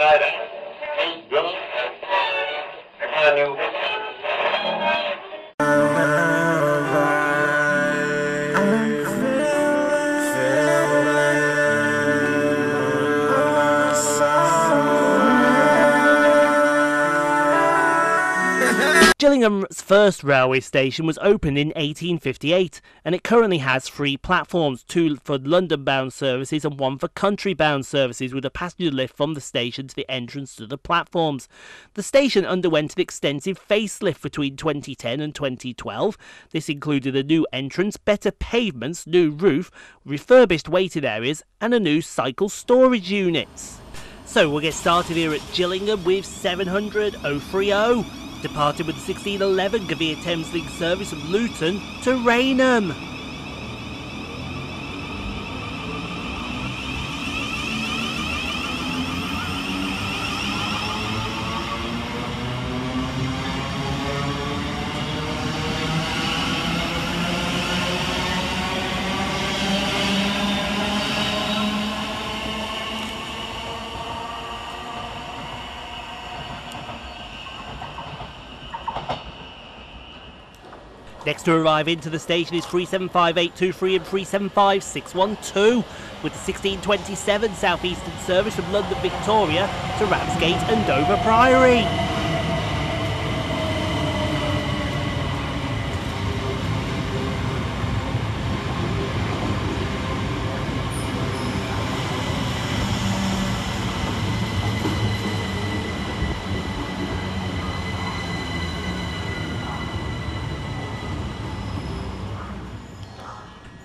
tonight at 8 Gillingham. I got a new... Gillingham's first railway station was opened in 1858 and it currently has 3 platforms, 2 for London-bound services and 1 for country-bound services, with a passenger lift from the station to the entrance to the platforms. The station underwent an extensive facelift between 2010 and 2012. This included a new entrance, better pavements, new roof, refurbished waiting areas and a new cycle storage units. So we'll get started here at Gillingham with 700 030. Departed with the 1611 Govia Thameslink service from Luton to Rainham. Next to arrive into the station is 375823 and 375612, with the 1627 Southeastern service from London Victoria to Ramsgate and Dover Priory.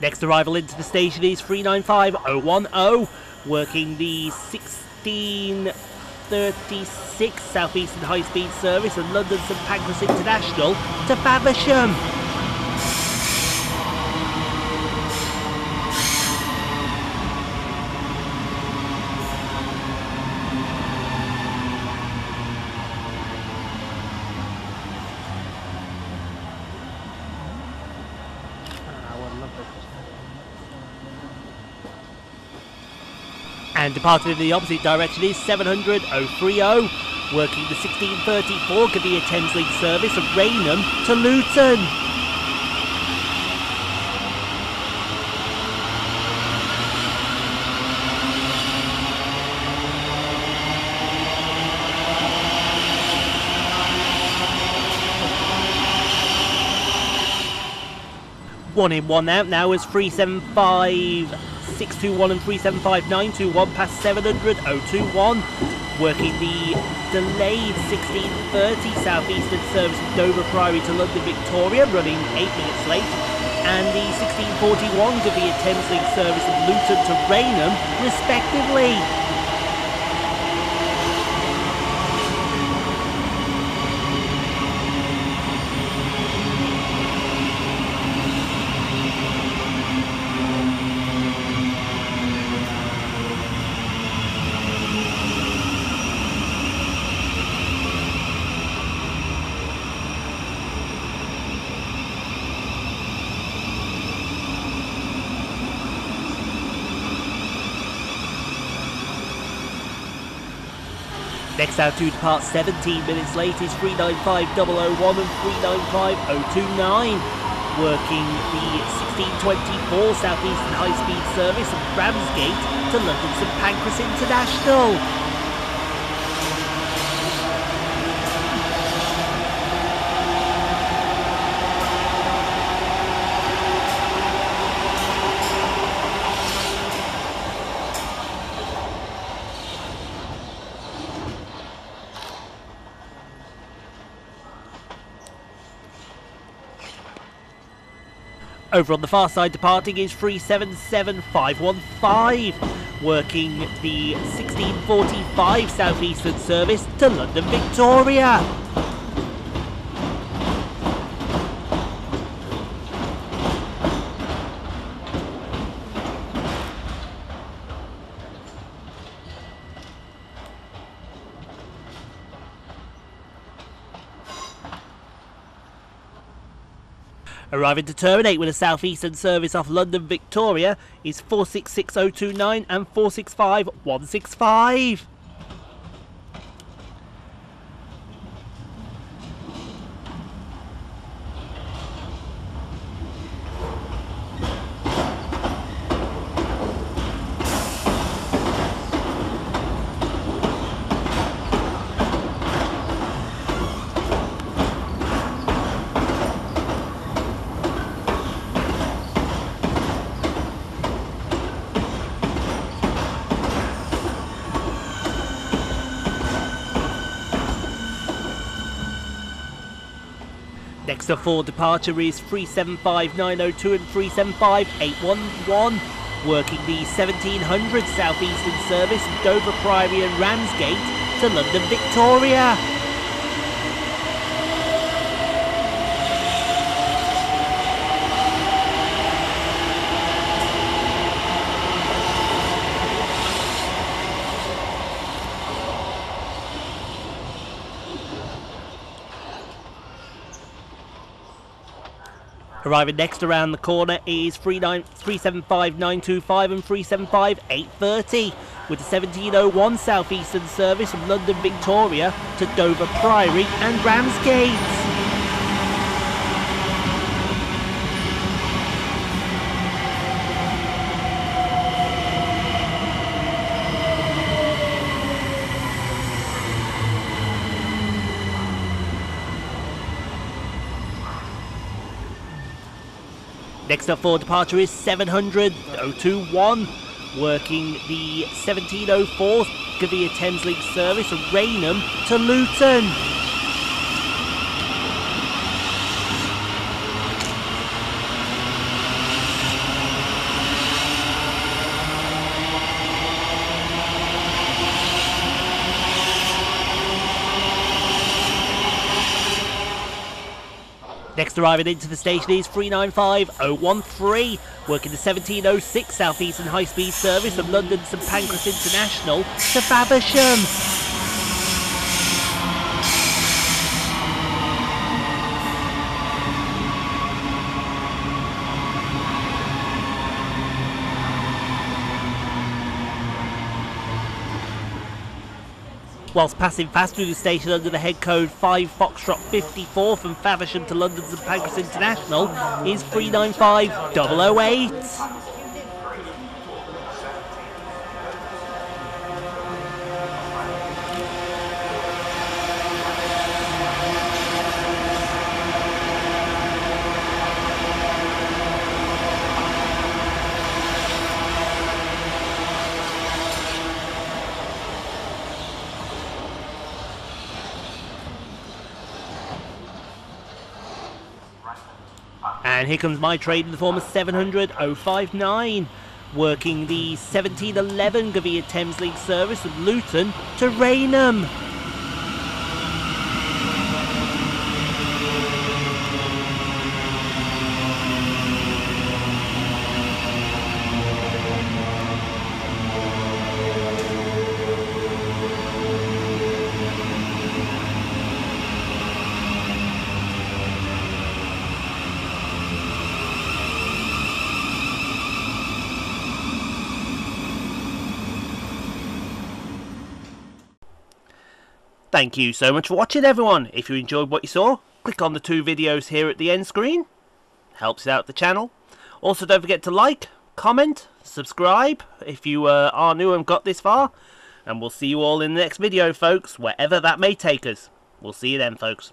Next arrival into the station is 395010, working the 1636 Southeastern high-speed service and London St Pancras International to Faversham. And departed in the opposite direction is 700 030, working the 1634 Govia Thameslink service from Rainham to Luton. One in, one out now is 375621 and 375921 past 700 021, working the delayed 1630 Southeastern service from Dover Priory to London Victoria, running 8 minutes late, and the 1641 Govia Thameslink service from Luton to Rainham respectively. Next out to depart 17 minutes late is 395001 and 395029, working the 1624 Southeastern high-speed service from Ramsgate to London St Pancras International. Over on the far side, departing is 377515, working the 1645 Southeastern service to London Victoria. Arriving to terminate with a Southeastern service off London Victoria is 466029 and 465165. Boxer 4 departure is 375902 and 375811, working the 1700 Southeastern service Dover Priory and Ramsgate to London Victoria. Arriving next around the corner is 375925 and 375830 with the 1701 Southeastern service from London Victoria to Dover Priory and Ramsgate. Next up for departure is 700-021, working the 1704 Govia Thameslink service from Rainham to Luton. Next arriving into the station is 395013, working the 1706 Southeastern High Speed service from London St Pancras International to Faversham. Whilst passing fast through the station under the head code 5 Foxtrot54 from Faversham to London St Pancras International is 395008. And here comes my trade in the form of 700-059, working the 1711 Govia Thameslink service from Luton to Rainham. Thank you so much for watching, everyone. If you enjoyed what you saw, click on the two videos here at the end screen. Helps out the channel. Also, don't forget to like, comment, subscribe if you are new and got this far. And we'll see you all in the next video, folks, wherever that may take us. We'll see you then, folks.